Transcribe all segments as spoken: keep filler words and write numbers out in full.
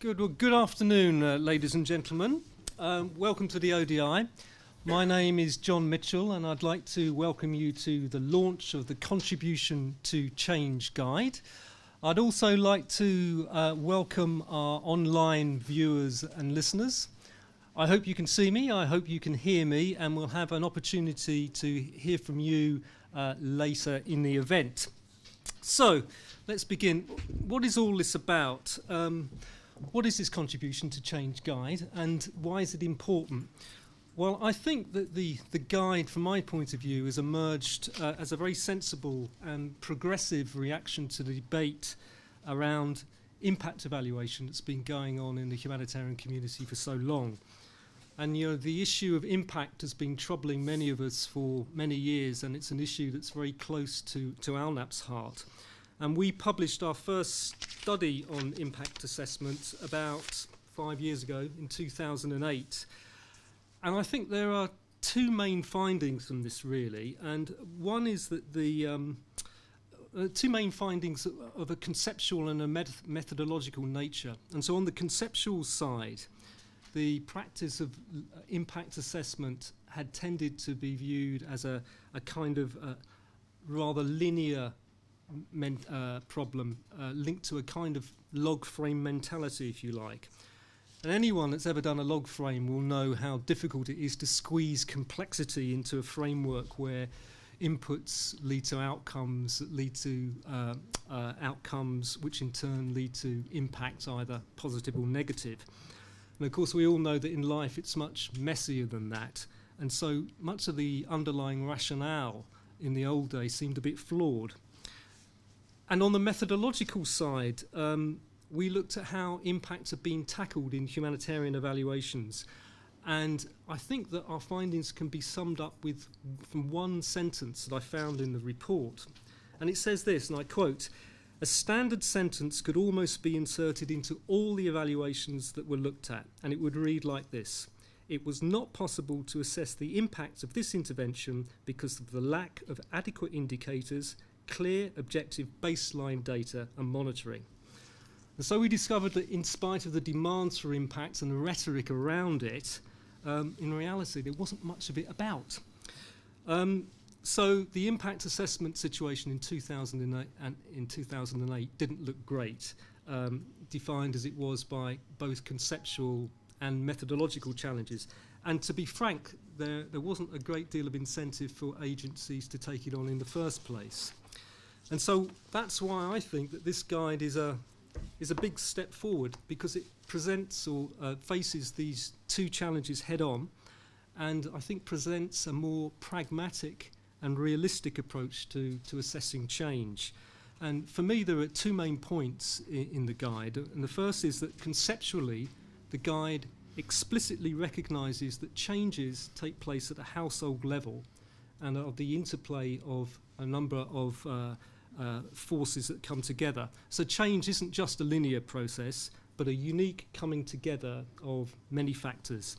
Good, well, good afternoon, uh, ladies and gentlemen. Um, welcome to the O D I. My name is John Mitchell, and I'd like to welcome you to the launch of the Contribution to Change Guide. I'd also like to uh, welcome our online viewers and listeners. I hope you can see me, I hope you can hear me, and we'll have an opportunity to hear from you uh, later in the event. So, let's begin. What is all this about? Um, What is this Contribution to Change Guide, and why is it important? Well, I think that the, the guide, from my point of view, has emerged uh, as a very sensible and progressive reaction to the debate around impact evaluation that's been going on in the humanitarian community for so long. And, you know, the issue of impact has been troubling many of us for many years, and it's an issue that's very close to, to ALNAP's heart. And we published our first study on impact assessment about five years ago, in two thousand eight. And I think there are two main findings from this, really. And one is that the um, uh, two main findings of a conceptual and a met methodological nature. And so on the conceptual side, the practice of impact assessment had tended to be viewed as a, a kind of a rather linear Meant, uh, problem uh, linked to a kind of log frame mentality, if you like. And anyone that's ever done a log frame will know how difficult it is to squeeze complexity into a framework where inputs lead to outcomes that lead to uh, uh, outcomes which in turn lead to impacts, either positive or negative. And of course we all know that in life it's much messier than that, and so much of the underlying rationale in the old days seemed a bit flawed. And on the methodological side, um, we looked at how impacts have been tackled in humanitarian evaluations. And I think that our findings can be summed up with from one sentence that I found in the report. And it says this, and I quote, "A standard sentence could almost be inserted into all the evaluations that were looked at, and it would read like this: it was not possible to assess the impacts of this intervention because of the lack of adequate indicators, clear, objective baseline data and monitoring." And so we discovered that in spite of the demands for impacts and the rhetoric around it, um, in reality there wasn't much of it about. Um, so the impact assessment situation in two thousand eight, and in two thousand eight didn't look great, um, defined as it was by both conceptual and methodological challenges. And to be frank, there, there wasn't a great deal of incentive for agencies to take it on in the first place. And so that's why I think that this guide is a, is a big step forward, because it presents or uh, faces these two challenges head on, and I think presents a more pragmatic and realistic approach to, to assessing change. And for me there are two main points i- in the guide, and the first is that conceptually the guide explicitly recognises that changes take place at a household level and of the interplay of a number of uh, uh, forces that come together. So change isn't just a linear process, but a unique coming together of many factors.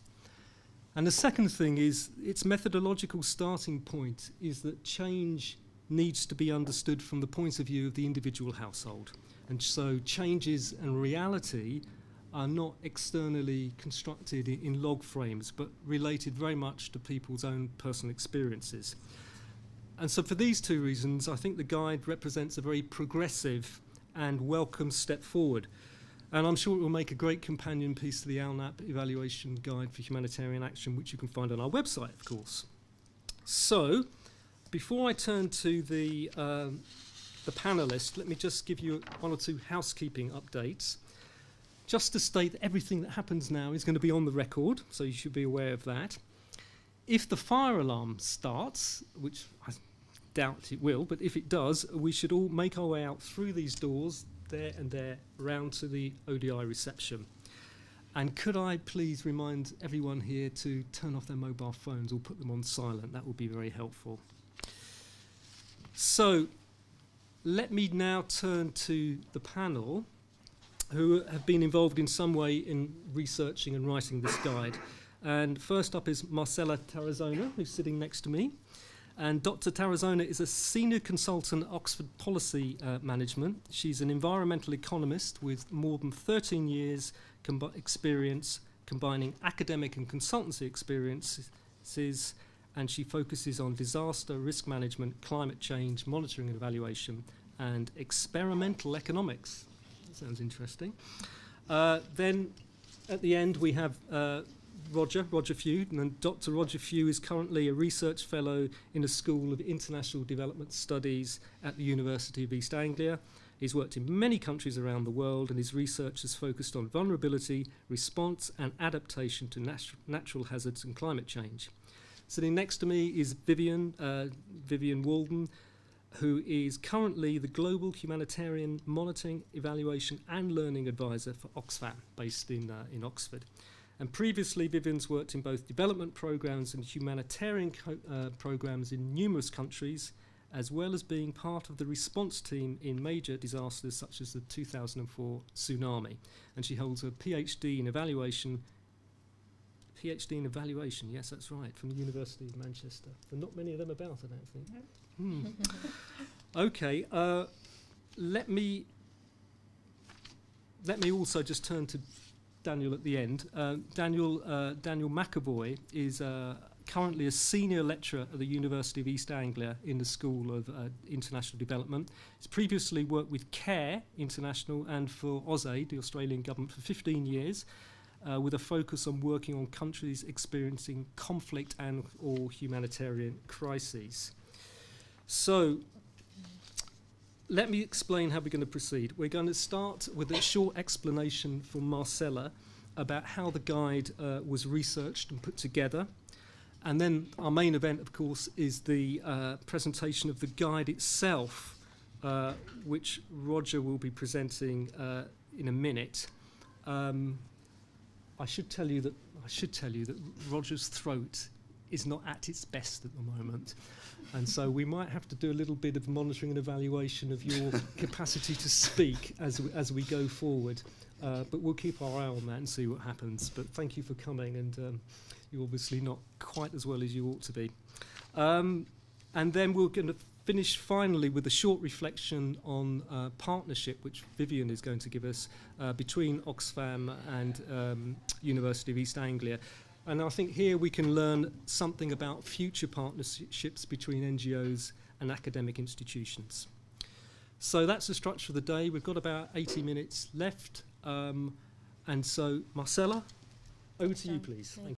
And the second thing is, its methodological starting point is that change needs to be understood from the point of view of the individual household. And so changes and reality are not externally constructed in, in log frames, but related very much to people's own personal experiences. And so for these two reasons, I think the guide represents a very progressive and welcome step forward. And I'm sure it will make a great companion piece to the ALNAP Evaluation Guide for Humanitarian Action, which you can find on our website, of course. So, before I turn to the, um, the panellists, let me just give you one or two housekeeping updates. Just to state that everything that happens now is going to be on the record, so you should be aware of that. If the fire alarm starts, which I doubt it will, but if it does, we should all make our way out through these doors, there and there, round to the O D I reception. And could I please remind everyone here to turn off their mobile phones or put them on silent? That would be very helpful. So let me now turn to the panel who have been involved in some way in researching and writing this guide. And first up is Marcela Tarazona, who's sitting next to me. And Doctor Tarazona is a senior consultant at Oxford Policy uh, Management. She's an environmental economist with more than thirteen years combi experience combining academic and consultancy experiences, and she focuses on disaster risk management, climate change, monitoring and evaluation, and experimental economics. That sounds interesting. Uh, then at the end we have uh, Roger, Roger Few, and Doctor Roger Few is currently a research fellow in the School of International Development Studies at the University of East Anglia. He's worked in many countries around the world, and his research has focused on vulnerability, response and adaptation to natu natural hazards and climate change. Sitting next to me is Vivian, uh, Vivian Walden, who is currently the Global Humanitarian Monitoring, Evaluation and Learning Advisor for Oxfam, based in, uh, in Oxford. And previously, Vivian's worked in both development programs and humanitarian co uh, programs in numerous countries, as well as being part of the response team in major disasters such as the two thousand four tsunami. And she holds a PhD in evaluation. PhD in evaluation, yes, that's right, from the University of Manchester. There are not many of them about, I don't think. No. Hmm. Okay, uh, let me let me also just turn to Daniel at the end. Uh, Daniel, uh, Daniel McAvoy is uh, currently a senior lecturer at the University of East Anglia in the School of uh, International Development. He's previously worked with CARE International and for AusAID, the Australian government, for fifteen years, uh, with a focus on working on countries experiencing conflict and or humanitarian crises. So, let me explain how we're going to proceed. We're going to start with a short explanation from Marcela about how the guide uh, was researched and put together. And then our main event, of course, is the uh, presentation of the guide itself, uh, which Roger will be presenting uh, in a minute. Um, I should tell you that I should tell you that Roger's throat is not at its best at the moment. And so we might have to do a little bit of monitoring and evaluation of your capacity to speak as we, as we go forward. Uh, but we'll keep our eye on that and see what happens. But thank you for coming, and um, you're obviously not quite as well as you ought to be. Um, and then we're going to finish finally with a short reflection on uh, partnership, which Vivian is going to give us, uh, between Oxfam and um, University of East Anglia. And I think here we can learn something about future partnerships between N G Os and academic institutions. So that's the structure of the day. We've got about eighty minutes left. Um, and so, Marcela, over to you, please. Thank you.